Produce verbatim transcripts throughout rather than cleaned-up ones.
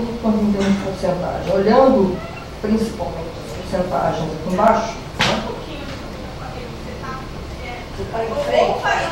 muito quanto em termos de porcentagem. Olhando principalmente as porcentagens aqui embaixo, né? Você está em frente.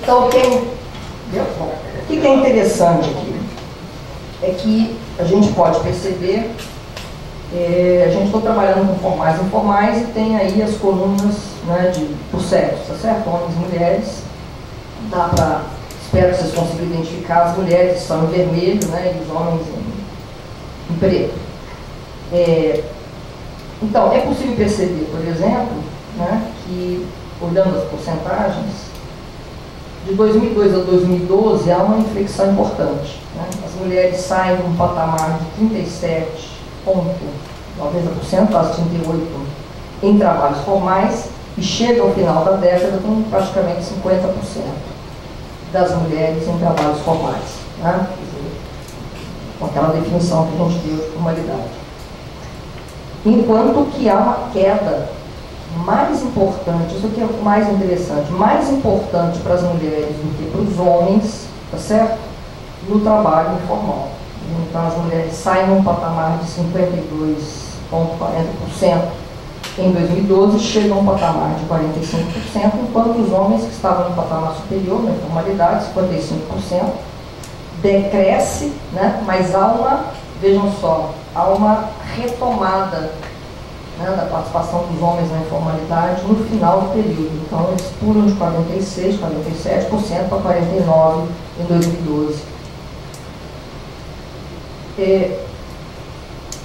Então, tem... o que é interessante aqui é que a gente pode perceber, é, a gente está trabalhando com formais e informais e tem aí as colunas, né, de, por sexo, tá certo? Homens e mulheres. Dá para, espero que vocês consigam identificar, as mulheres estão em vermelho, né, e os homens em, em preto. É, então, é possível perceber, por exemplo, né, que, olhando as porcentagens, de dois mil e dois a dois mil e doze, há uma inflexão importante, né? As mulheres saem de um patamar de trinta e sete vírgula noventa por cento, quase trinta e oito por cento, em trabalhos formais, e chega ao final da década com praticamente cinquenta por cento das mulheres em trabalhos formais, né? Com aquela definição que a gente deu de formalidade. Enquanto que há uma queda mais importante, isso aqui é o mais interessante, mais importante para as mulheres do que para os homens, tá certo? No trabalho informal. Então as mulheres saem num patamar de cinquenta e dois vírgula quarenta por cento em dois mil e doze, chegam a um patamar de quarenta e cinco por cento, enquanto os homens que estavam no patamar superior, na informalidade, cinquenta e cinco por cento, decresce, né? Mas há uma, vejam só, há uma retomada, né, da participação dos homens na informalidade no final do período. Então eles pulam de quarenta e seis, quarenta e sete por cento para quarenta e nove por cento em dois mil e doze. É,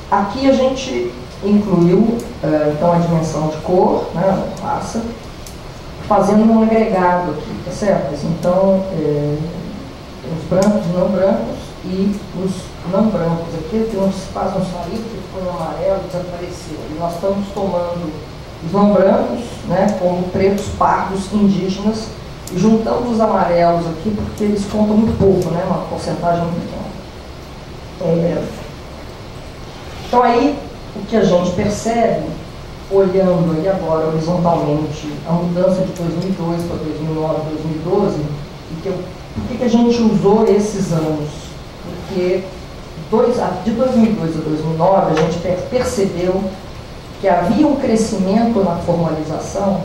aqui a gente incluiu é, então a dimensão de cor, né, raça, fazendo um agregado aqui, tá certo? Então é, os brancos, não brancos e os não brancos. Aqui tem um espaço, um saído que foi no amarelo, desapareceu. E nós estamos tomando os não brancos, né, como pretos, pardos, indígenas, e juntando os amarelos aqui porque eles contam muito pouco, né, uma porcentagem muito pequena. É. Então aí o que a gente percebe, olhando aí agora horizontalmente a mudança de dois mil e dois para dois mil e nove, dois mil e doze, e que, por que, que a gente usou esses anos? Porque de dois mil e dois a dois mil e nove a gente percebeu que havia um crescimento na formalização,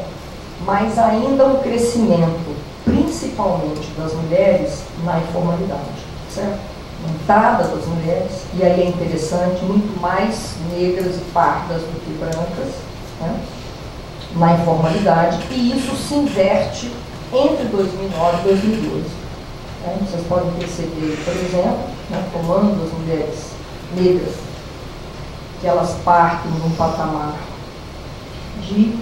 mas ainda um crescimento, principalmente das mulheres, na informalidade, certo? Montada das mulheres, e aí é interessante, muito mais negras e pardas do que brancas, né, na informalidade, e isso se inverte entre dois mil e nove e dois mil e doze. É, vocês podem perceber, por exemplo, né, tomando as mulheres negras, que elas partem num patamar de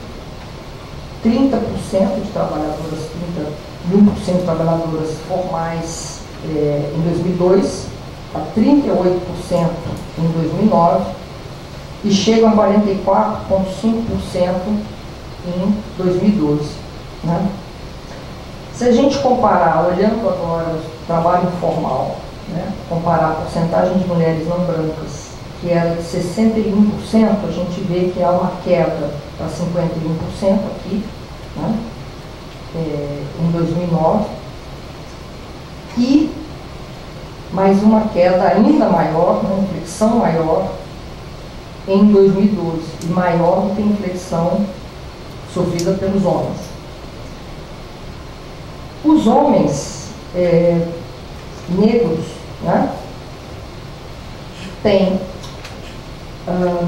trinta por cento de trabalhadoras, trinta e um por cento de trabalhadoras formais é, em dois mil e dois, a trinta e oito por cento em dois mil e nove, e chegam a quarenta e quatro vírgula cinco por cento em dois mil e doze. Né? Se a gente comparar, olhando agora o trabalho informal, né, comparar a porcentagem de mulheres não brancas, que era de sessenta e um por cento, a gente vê que há uma queda para cinquenta e um por cento aqui, né, é, em dois mil e nove, e mais uma queda ainda maior, uma inflexão maior em dois mil e doze, e maior do que a inflexão sofrida pelos homens. Os homens é, negros, né, têm ah,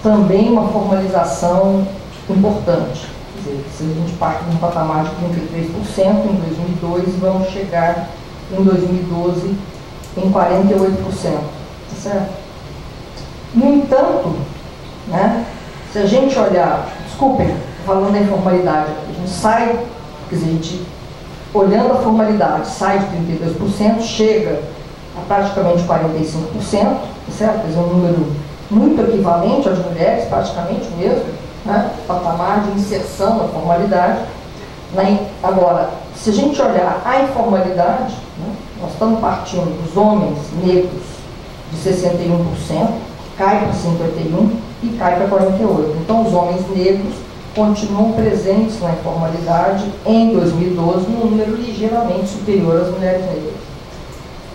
também uma formalização importante. Quer dizer, se a gente parte de um patamar de trinta e três por cento em dois mil e dois, vamos chegar em dois mil e doze em quarenta e oito por cento. Certo? No entanto, né, se a gente olhar, desculpem, falando da informalidade, a gente sai, quer dizer, a gente... olhando a formalidade, sai de trinta e dois por cento, chega a praticamente quarenta e cinco por cento, certo? É um número muito equivalente às mulheres, praticamente o mesmo, né? Patamar de inserção da formalidade. Agora, se a gente olhar a informalidade, né, nós estamos partindo dos homens negros de sessenta e um por cento, cai para cinquenta e um por cento e cai para quarenta e oito por cento. Então, os homens negros continuam presentes na informalidade em dois mil e doze, num número ligeiramente superior às mulheres negras.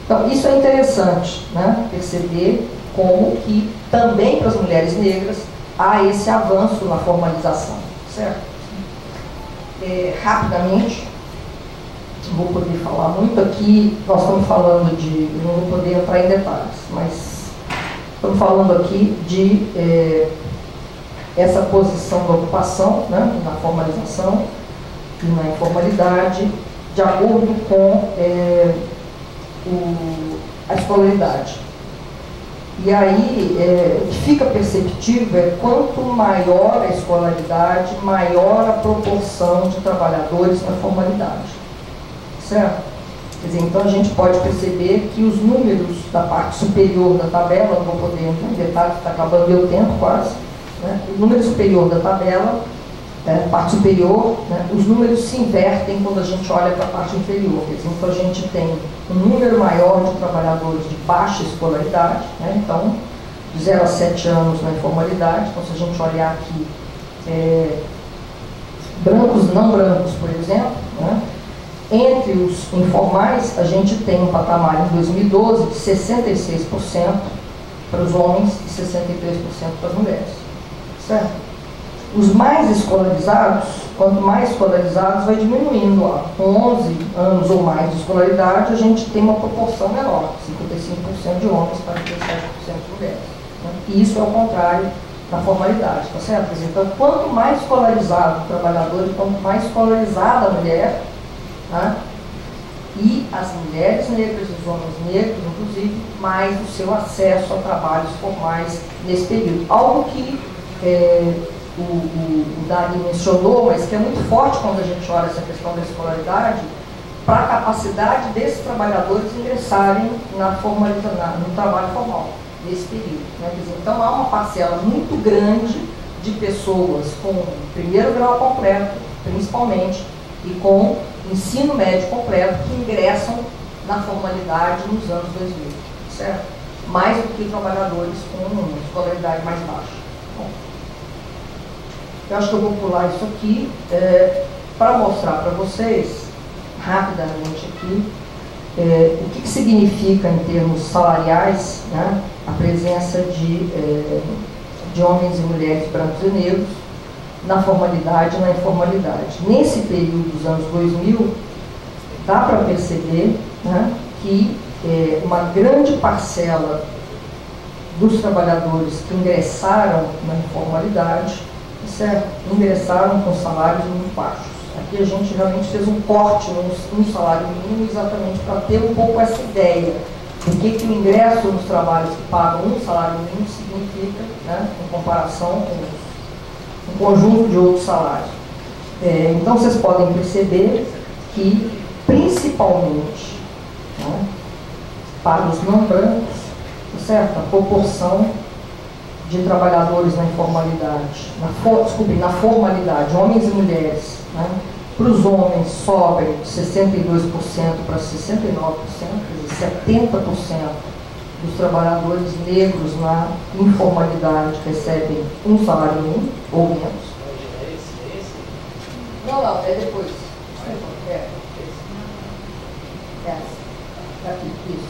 Então, isso é interessante, né? Perceber como que também para as mulheres negras há esse avanço na formalização, certo? É, rapidamente, não vou poder falar muito aqui, nós estamos falando de, não vou poder entrar em detalhes, mas estamos falando aqui de é, essa posição da ocupação, né, na formalização e na informalidade, de acordo com é, o, a escolaridade. E aí, é, o que fica perceptível é quanto maior a escolaridade, maior a proporção de trabalhadores na formalidade, certo? Quer dizer, então a gente pode perceber que os números da parte superior da tabela, não vou poder entrar em detalhes, está acabando meu tempo quase, né? O número superior da tabela, é, parte superior, né? Os números se invertem quando a gente olha para a parte inferior. Quer dizer, então a gente tem um número maior de trabalhadores de baixa escolaridade, né? Então, de zero a sete anos na informalidade. Então, se a gente olhar aqui, é, brancos não brancos, por exemplo, né? Entre os informais, a gente tem um patamar em dois mil e doze de sessenta e seis por cento para os homens e sessenta e três por cento para as mulheres, certo? Os mais escolarizados, quanto mais escolarizados, vai diminuindo. Ó. Com onze anos ou mais de escolaridade, a gente tem uma proporção menor, cinquenta e cinco por cento de homens para quarenta e sete por cento de mulheres. Né? E isso é o contrário da formalidade, tá certo? Então, quanto mais escolarizado o trabalhador, quanto mais escolarizada a mulher, tá? E as mulheres negras, os homens negros, inclusive, mais o seu acesso a trabalhos formais nesse período. Algo que... É, O, o, o Dari mencionou, mas que é muito forte quando a gente olha essa questão da escolaridade, para a capacidade desses trabalhadores ingressarem na formaliza, na, no trabalho formal, nesse período. Né? Então, há uma parcela muito grande de pessoas com primeiro grau completo, principalmente, e com ensino médio completo, que ingressam na formalidade nos anos dois mil, certo? Mais do que trabalhadores com escolaridade mais baixa. Eu acho que eu vou pular isso aqui é, para mostrar para vocês, rapidamente aqui, é, o que, que significa em termos salariais, né, a presença de, é, de homens e mulheres brancos e negros na formalidade e na informalidade. Nesse período dos anos dois mil, dá para perceber, né, que é, uma grande parcela dos trabalhadores que ingressaram na informalidade, certo? Ingressaram com salários muito baixos. Aqui a gente realmente fez um corte no, no salário mínimo exatamente para ter um pouco essa ideia do que, que o ingresso nos trabalhos que pagam um salário mínimo significa, né, em comparação com um conjunto de outros salários. É, então vocês podem perceber que, principalmente, né, para os não brancos, certo? A proporção de trabalhadores na informalidade, na, for, desculpe, na formalidade, homens e mulheres, né? Para os homens sobem de sessenta e dois por cento para sessenta e nove por cento, quer dizer, setenta por cento dos trabalhadores negros na informalidade recebem um salário mínimo ou menos. É esse, é esse? Não, não, é depois. É, é, é aqui, isso.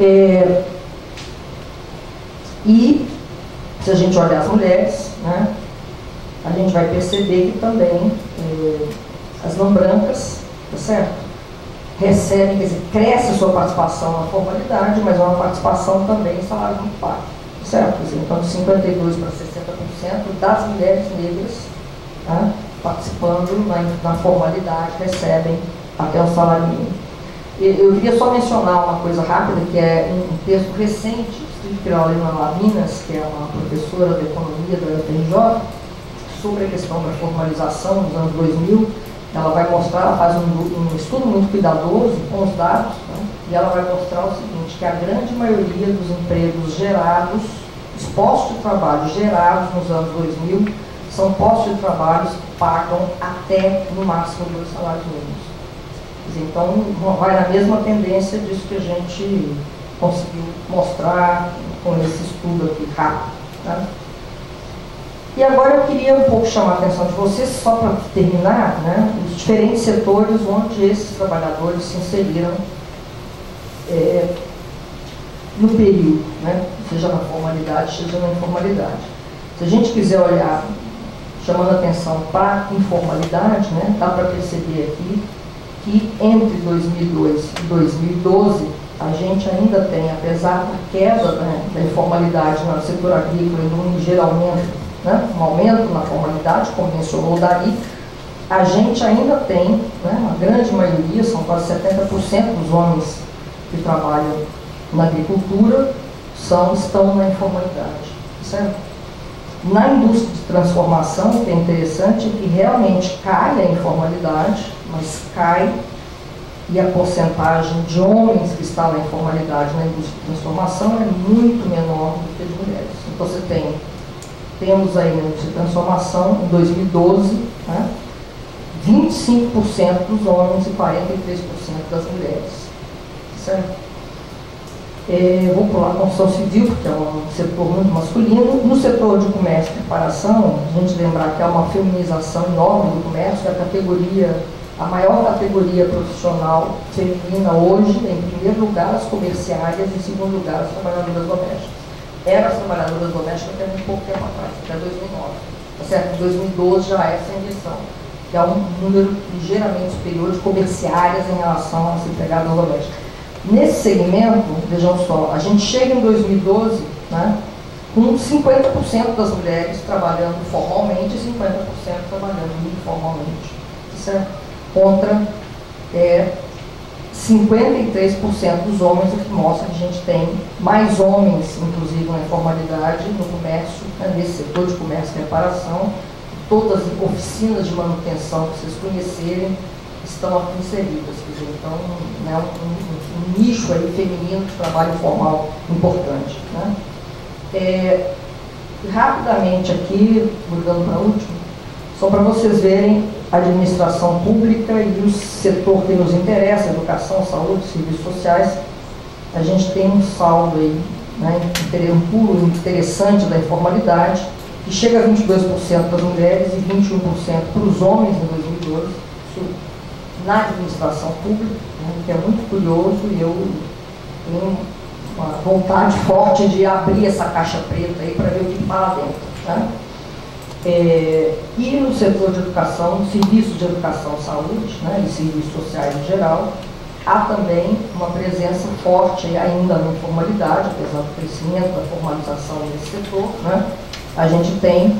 É, e se a gente olhar as mulheres, né, a gente vai perceber que também eh, as não brancas, tá certo? Recebem, quer dizer, cresce a sua participação na formalidade, mas é uma participação também em salário muito baixo, tá certo? Então, de cinquenta e dois por cento para sessenta por cento das mulheres negras, tá, participando na, na formalidade, recebem até o salário mínimo. Eu queria só mencionar uma coisa rápida, que é um texto recente pela Lena Lavinas, que é uma professora de economia da U F R J, sobre a questão da formalização nos anos dois mil. Ela vai mostrar, ela faz um, um estudo muito cuidadoso com os dados, né, e ela vai mostrar o seguinte, que a grande maioria dos empregos gerados, os postos de trabalho gerados nos anos dois mil, são postos de trabalho que pagam até no máximo dois salários mínimos. Então, vai na mesma tendência disso que a gente conseguiu mostrar com esse estudo aqui rápido, tá? E agora eu queria um pouco chamar a atenção de vocês, só para terminar, né, os diferentes setores onde esses trabalhadores se inseriram é, no período, né, seja na formalidade, seja na informalidade. Se a gente quiser olhar, chamando a atenção para a informalidade, né, dá para perceber aqui que entre dois mil e dois e dois mil e doze, a gente ainda tem, apesar da queda, né, da informalidade no setor agrícola e no geral, né, um aumento na formalidade, como mencionou Dari, a gente ainda tem, né, uma grande maioria, são quase setenta por cento dos homens que trabalham na agricultura são, estão na informalidade, certo? Na indústria de transformação, o que é interessante é que realmente cai a informalidade, mas cai e a porcentagem de homens que está na informalidade na indústria de transformação é muito menor do que de mulheres. Então você tem, temos aí na indústria de transformação, em dois mil e doze, né, vinte e cinco por cento dos homens e quarenta e três por cento das mulheres, certo? É, vou pular a construção civil, porque é um setor muito masculino. No setor de comércio e preparação, a gente lembrar que há uma feminização enorme do comércio, a categoria, a maior categoria profissional feminina hoje, em primeiro lugar as comerciárias, em segundo lugar as trabalhadoras domésticas. Era as trabalhadoras domésticas até muito pouco tempo atrás, até dois mil e nove. Tá certo? Em dois mil e doze já é essa inversão, que é um número ligeiramente superior de comerciárias em relação às empregadas domésticas. Nesse segmento, vejam só, a gente chega em dois mil e doze, né, com cinquenta por cento das mulheres trabalhando formalmente e cinquenta por cento trabalhando informalmente, certo? Contra é, cinquenta e três por cento dos homens, o que mostra que a gente tem mais homens, inclusive na informalidade, no comércio, né, nesse setor de comércio e reparação. Todas as oficinas de manutenção que vocês conhecerem estão aqui inseridas, então, né, um, um, um nicho aí feminino de trabalho formal importante, né? É, rapidamente aqui, mudando para o último, só para vocês verem a administração pública e o setor que nos interessa, educação, saúde, serviços sociais, a gente tem um saldo aí, né, um pulo interessante da informalidade, que chega a vinte e dois por cento das mulheres e vinte e um por cento para os homens em dois mil e doze, na administração pública, né, que é muito curioso, e eu tenho uma vontade forte de abrir essa caixa preta aí para ver o que está lá dentro, né? É, e no setor de educação, serviços de educação, saúde, né, e serviços sociais em geral, há também uma presença forte ainda na informalidade, apesar do crescimento da formalização nesse setor, né, a gente tem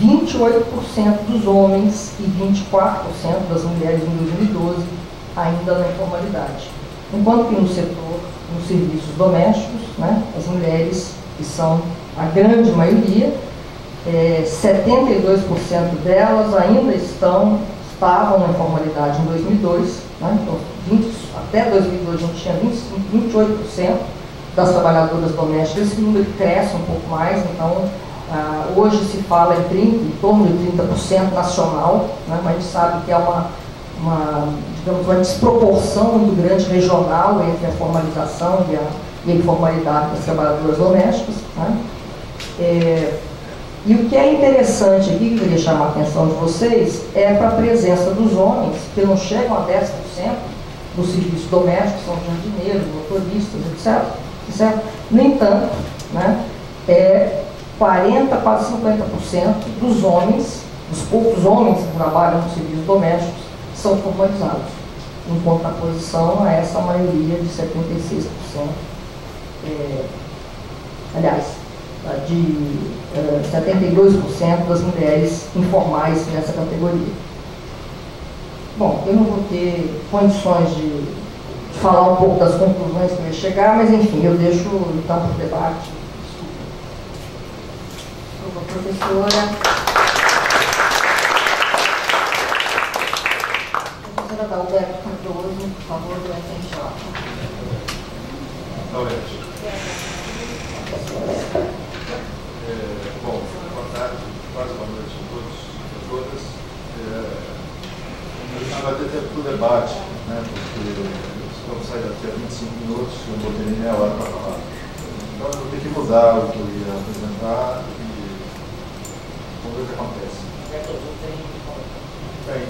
vinte e oito por cento dos homens e vinte e quatro por cento das mulheres em dois mil e doze ainda na informalidade. Enquanto que no setor, nos serviços domésticos, né, as mulheres, que são a grande maioria, é, setenta e dois por cento delas ainda estão, estavam na informalidade em dois mil e dois, né, então vinte, até dois mil e dois a gente tinha vinte e cinco, vinte e oito por cento das trabalhadoras domésticas, esse número cresce um pouco mais, então Uh, hoje se fala em, trinta, em torno de trinta por cento nacional, né, mas a gente sabe que há uma, uma, digamos, uma desproporção muito grande regional entre a formalização e a, e a informalidade das trabalhadoras domésticas, né. É, e o que é interessante aqui, que eu queria chamar a atenção de vocês, é para a presença dos homens, que não chegam a dez por cento dos serviços domésticos, são jardineiros, motoristas, etcétera, etcétera. No entanto, né, é quarenta, quase cinquenta por cento dos homens, dos poucos homens que trabalham nos serviços domésticos, são formalizados, em contraposição a essa maioria de setenta e seis por cento, é, aliás, de é, setenta e dois por cento das mulheres informais nessa categoria. Bom, eu não vou ter condições de, de falar um pouco das conclusões que eu ia chegar, mas enfim, eu deixo então para o debate. Professora, professora Dalberto Cardoso, por favor, do U F R J. Dalberto. É, bom, boa tarde, quase boa noite a todos e todas. É, a gente vai ter tempo para o debate, né, porque vamos sair daqui a vinte e cinco minutos, eu não vou ter nem meia hora para falar. Então eu vou ter que mudar o que eu ia apresentar. Vamos pelo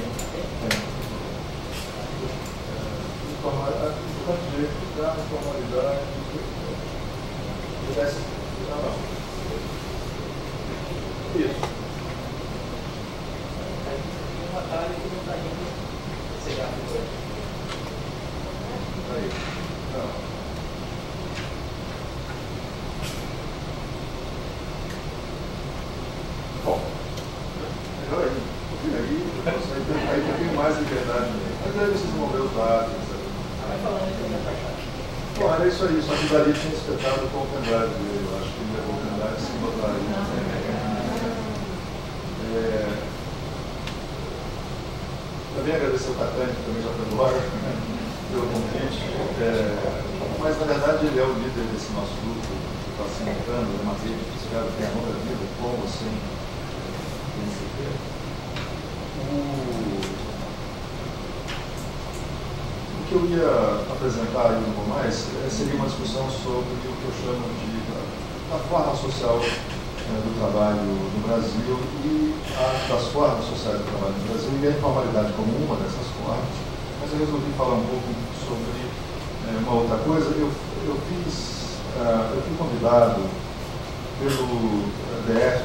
D F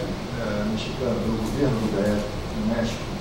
mexicano, pelo governo do D F no México,